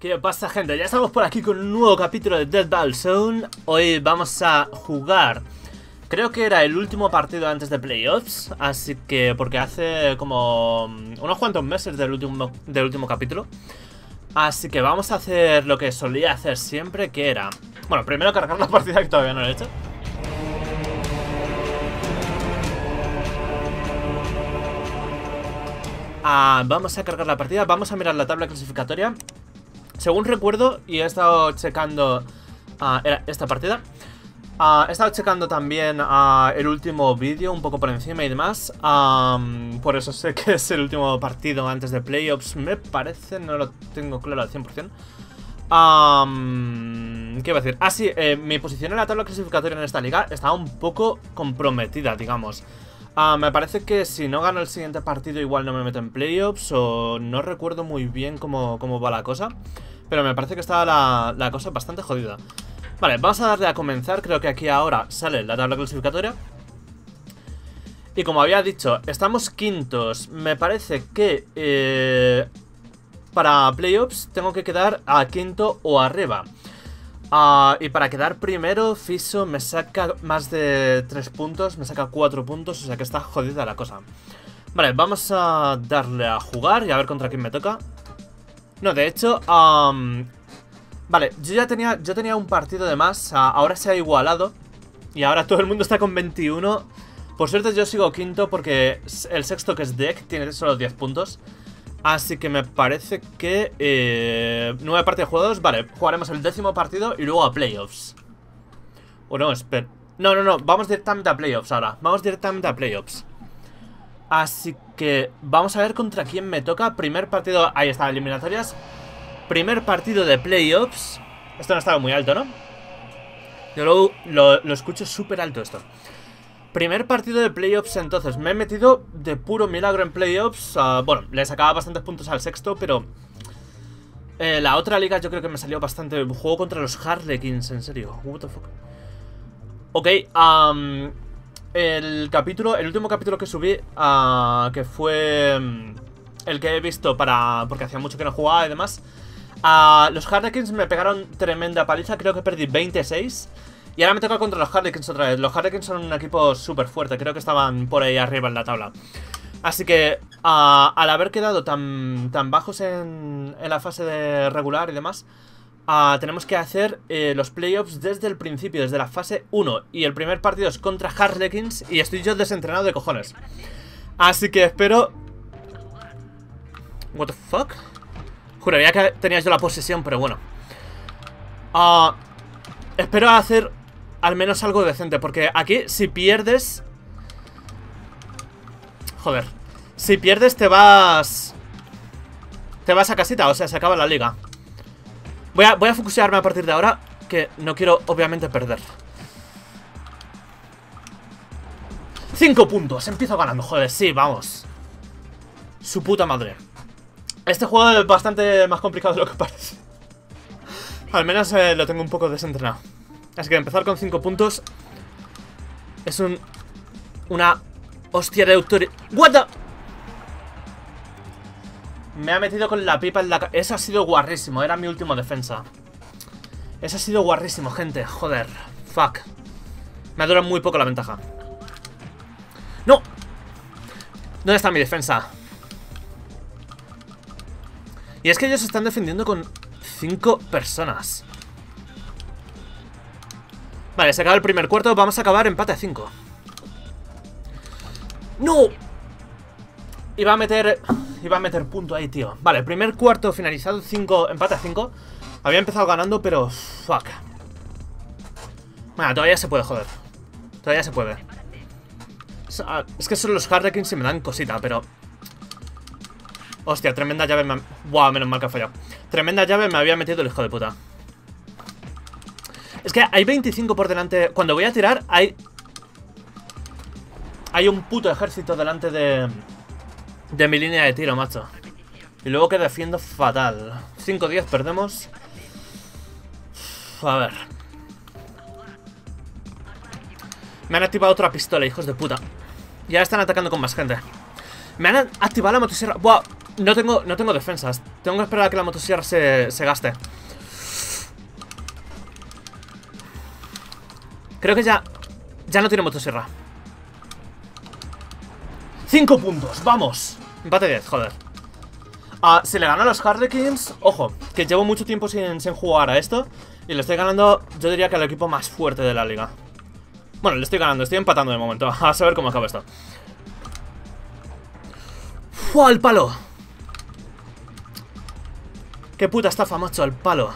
¿Qué pasa, gente? Ya estamos por aquí con un nuevo capítulo de Dead Ball Zone. Hoy vamos a jugar, creo que era el último partido antes de playoffs, así que, porque hace como unos cuantos meses del último capítulo. Así que vamos a hacer lo que solía hacer siempre, que era, bueno, primero cargar la partida, que todavía no lo he hecho. Vamos a cargar la partida, vamos a mirar la tabla clasificatoria. Según recuerdo, y he estado checando era esta partida, he estado checando también el último vídeo un poco por encima y demás. Por eso sé que es el último partido antes de playoffs, me parece, no lo tengo claro al 100%. ¿Qué iba a decir? Ah, sí, mi posición en la tabla clasificatoria en esta liga está un poco comprometida, digamos. Me parece que si no gano el siguiente partido igual no me meto en playoffs, o no recuerdo muy bien cómo va la cosa, pero me parece que está la cosa bastante jodida. Vale, vamos a darle a comenzar. Creo que aquí ahora sale la tabla clasificatoria. Y como había dicho, estamos quintos. Me parece que para playoffs tengo que quedar a quinto o arriba. Y para quedar primero, Fizo me saca más de 3 puntos, me saca 4 puntos, o sea que está jodida la cosa. Vale, vamos a darle a jugar y a ver contra quién me toca. No, de hecho, vale, yo tenía un partido de más, ahora se ha igualado y ahora todo el mundo está con 21. Por suerte yo sigo quinto porque el sexto, que es Deck, tiene solo 10 puntos. Así que me parece que 9 partidos jugados. Vale, jugaremos el 10.º partido y luego a playoffs. O no, espera. No, vamos directamente a playoffs ahora. Vamos directamente a playoffs. Así que vamos a ver contra quién me toca. Primer partido, ahí está, eliminatorias. Primer partido de playoffs. Esto no estaba muy alto, ¿no? Yo lo escucho súper alto esto. Primer partido de playoffs, entonces. Me he metido de puro milagro en playoffs. Bueno, le sacaba bastantes puntos al sexto, pero la otra liga yo creo que me salió bastante. Juego contra los Harlequins, en serio. What the fuck. Ok, el último capítulo que subí, que fue el que he visto para, porque hacía mucho que no jugaba y demás. Los Harlequins me pegaron tremenda paliza. Creo que perdí 26. Y ahora me toca contra los Harlequins otra vez. Los Harlequins son un equipo súper fuerte. Creo que estaban por ahí arriba en la tabla. Así que al haber quedado tan bajos en la fase de regular y demás, tenemos que hacer los playoffs desde el principio, desde la fase 1. Y el primer partido es contra Harlequins y estoy yo desentrenado de cojones. Así que espero... What the fuck? Juraría que tenía yo la posesión, pero bueno. Espero hacer... al menos algo decente, porque aquí si pierdes... Joder. Si pierdes te vas a casita, o sea, se acaba la liga. Voy a focusearme a partir de ahora, que no quiero obviamente perder. 5 puntos, empiezo ganando, joder, sí, vamos. Su puta madre. Este juego es bastante más complicado de lo que parece. Al menos lo tengo un poco desentrenado. Así que empezar con 5 puntos es una hostia de autoridad. What the... Me ha metido con la pipa en la... Eso ha sido guarrísimo, era mi último defensa. Eso ha sido guarrísimo, gente. Joder, fuck. Me ha durado muy poco la ventaja. ¡No! ¿Dónde está mi defensa? Y es que ellos están defendiendo con 5 personas. Vale, se acaba el primer cuarto. Vamos a acabar empate a 5. ¡No! Iba a meter punto ahí, tío. Vale, primer cuarto finalizado, empate a 5. Había empezado ganando, pero... Fuck. Bueno, todavía se puede, joder. Todavía se puede. Es que son los Harlequins y me dan cosita, pero... Hostia, tremenda llave me... Wow, menos mal que ha fallado. Tremenda llave me había metido el hijo de puta. Es que hay 25 por delante. Cuando voy a tirar hay un puto ejército delante de mi línea de tiro, macho. Y luego que defiendo fatal. 5-10, perdemos. A ver. Me han activado otra pistola, hijos de puta. Ya están atacando con más gente. Me han activado la motosierra. Buah, no tengo defensas. Tengo que esperar a que la motosierra se gaste. Creo que ya no tiene motosierra. 5 puntos, vamos. Empate 10, joder. Si le gano a los Harlequins, ojo, que llevo mucho tiempo sin jugar a esto. Y le estoy ganando, yo diría que al equipo más fuerte de la liga. Bueno, le estoy ganando, estoy empatando de momento. A saber cómo acaba esto. ¡Fua, al palo! ¡Qué puta estafa, macho! ¡Al palo!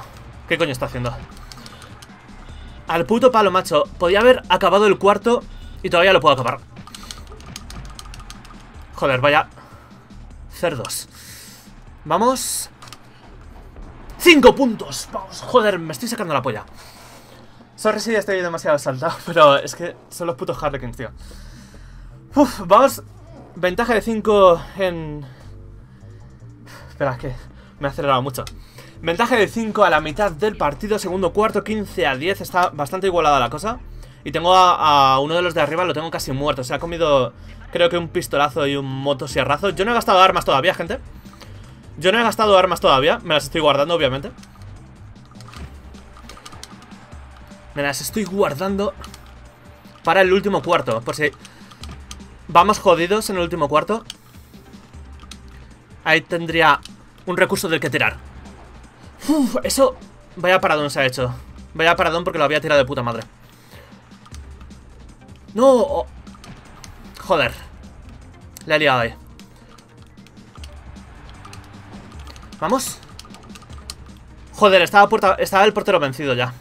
¿Qué coño está haciendo? Al puto palo, macho. Podía haber acabado el cuarto y todavía lo puedo acabar. Joder, vaya cerdos. Vamos. 5 puntos. Vamos, joder, me estoy sacando la polla. Sorry si estoy demasiado saltado, pero es que son los putos Harlequins, tío. Uf, vamos. Ventaja de 5 en... Espera, que me ha acelerado mucho. Ventaja de 5 a la mitad del partido, segundo cuarto, 15-10. Está bastante igualada la cosa. Y tengo a uno de los de arriba, lo tengo casi muerto. O sea, ha comido, creo que un pistolazo y un motosierrazo. Yo no he gastado armas todavía, gente. Yo no he gastado armas todavía. Me las estoy guardando, obviamente. Me las estoy guardando para el último cuarto, por si... Vamos jodidos en el último cuarto. Ahí tendría un recurso del que tirar. Uf, eso... Vaya paradón se ha hecho. Vaya paradón porque lo había tirado de puta madre. No... Joder. La he liado ahí. Vamos. Joder, estaba el portero vencido ya.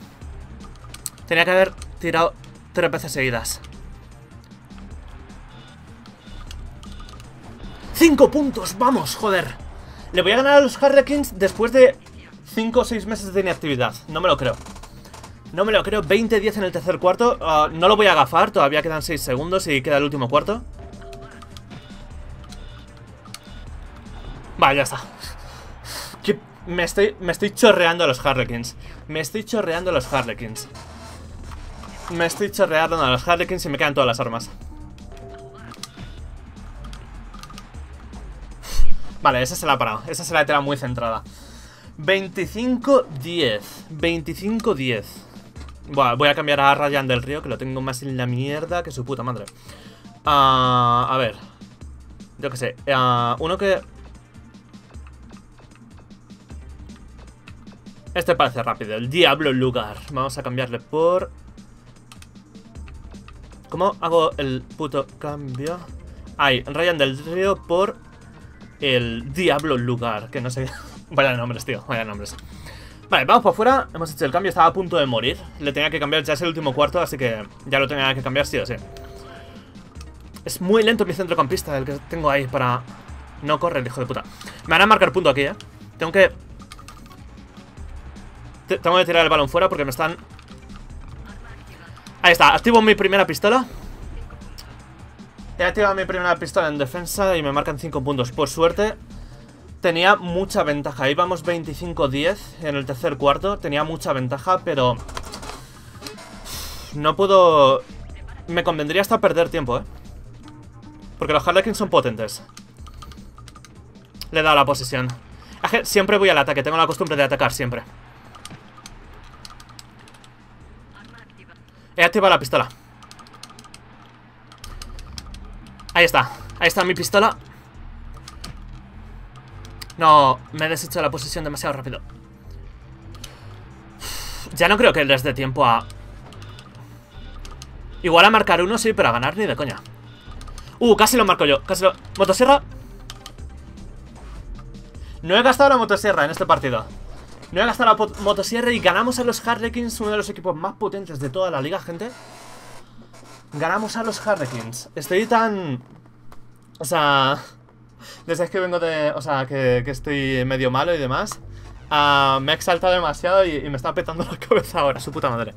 Tenía que haber tirado 3 veces seguidas. 5 puntos, vamos, joder. Le voy a ganar a los Harlequins después de 5 o 6 meses de inactividad. No me lo creo. No me lo creo. 20-10 en el tercer cuarto. No lo voy a agafar. Todavía quedan 6 segundos y queda el último cuarto. Vale, ya está. Me estoy chorreando a los Harlequins. Me estoy chorreando a los Harlequins. Me estoy chorreando a los Harlequins y me quedan todas las armas. Vale, esa se la ha parado. Esa se la he tirado muy centrada. 25-10. 25-10. Bueno, voy a cambiar a Ryan del Río, que lo tengo más en la mierda que su puta madre. A ver. Yo qué sé. Uno que... Este parece rápido. El Diablo Lugar. Vamos a cambiarle por... ¿Cómo hago el puto cambio? Ahí, Ryan del Río por... El Diablo Lugar, que no sé. Vaya nombres, tío, vaya nombres. Vale, vamos para afuera, hemos hecho el cambio. Estaba a punto de morir, le tenía que cambiar. Ya es el último cuarto, así que ya lo tenía que cambiar sí o sí. Es muy lento mi centrocampista, el que tengo ahí para... No corre el hijo de puta. Me van a marcar punto aquí, tengo que... Tengo que tirar el balón fuera porque me están... Ahí está, activo mi primera pistola. He activado mi primera pistola en defensa y me marcan 5 puntos. Por suerte, tenía mucha ventaja. Íbamos 25-10 en el tercer cuarto. Tenía mucha ventaja, pero... No puedo... Me convendría hasta perder tiempo, ¿eh? Porque los Harlequins son potentes. Le he dado la posesión. Siempre voy al ataque. Tengo la costumbre de atacar siempre. He activado la pistola. Ahí está mi pistola. No, me he deshecho la posesión demasiado rápido. Ya no creo que les dé tiempo a... Igual a marcar uno, sí, pero a ganar ni de coña. Casi lo marco yo, casi lo... ¿Motosierra? No he gastado la motosierra en este partido. No he gastado la motosierra y ganamos a los Harlequins, uno de los equipos más potentes de toda la liga, gente. Ganamos a los Harlequins. Estoy tan... O sea... Desde que vengo de... O sea, que estoy medio malo y demás. Me he exaltado demasiado y me está petando la cabeza ahora, su puta madre.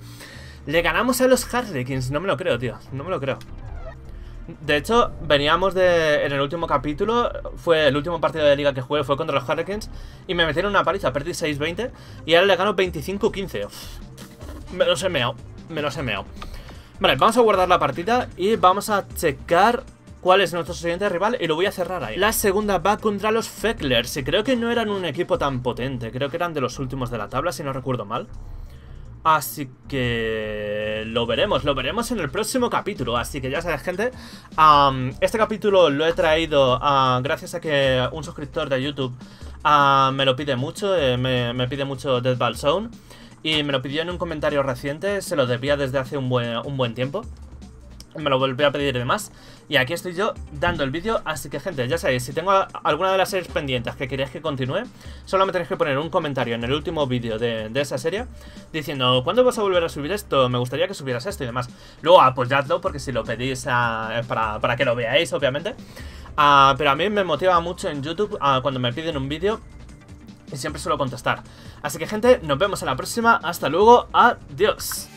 Le ganamos a los Harlequins. No me lo creo, tío. No me lo creo. De hecho, veníamos de... En el último capítulo, fue el último partido de liga que jugué, fue contra los Harlequins. Y me metieron una paliza, perdí 6-20. Y ahora le gano 25-15. Me los he meado. Vale, vamos a guardar la partida y vamos a checar cuál es nuestro siguiente rival y lo voy a cerrar ahí. La segunda va contra los Fecklers, y creo que no eran un equipo tan potente, creo que eran de los últimos de la tabla si no recuerdo mal. Así que lo veremos en el próximo capítulo. Así que ya sabes, gente, este capítulo lo he traído gracias a que un suscriptor de YouTube me lo pide mucho, me pide mucho Dead Ball Zone, y me lo pidió en un comentario reciente, se lo debía desde hace un buen tiempo. Me lo volví a pedir y demás, y aquí estoy yo dando el vídeo. Así que, gente, ya sabéis, si tengo alguna de las series pendientes que queréis que continúe, solo me tenéis que poner un comentario en el último vídeo de esa serie diciendo ¿cuándo vas a volver a subir esto? Me gustaría que subieras esto y demás. Luego apoyadlo, porque si lo pedís para que lo veáis, obviamente. Pero a mí me motiva mucho en YouTube cuando me piden un vídeo, y siempre suelo contestar. Así que, gente, nos vemos en la próxima. Hasta luego, adiós.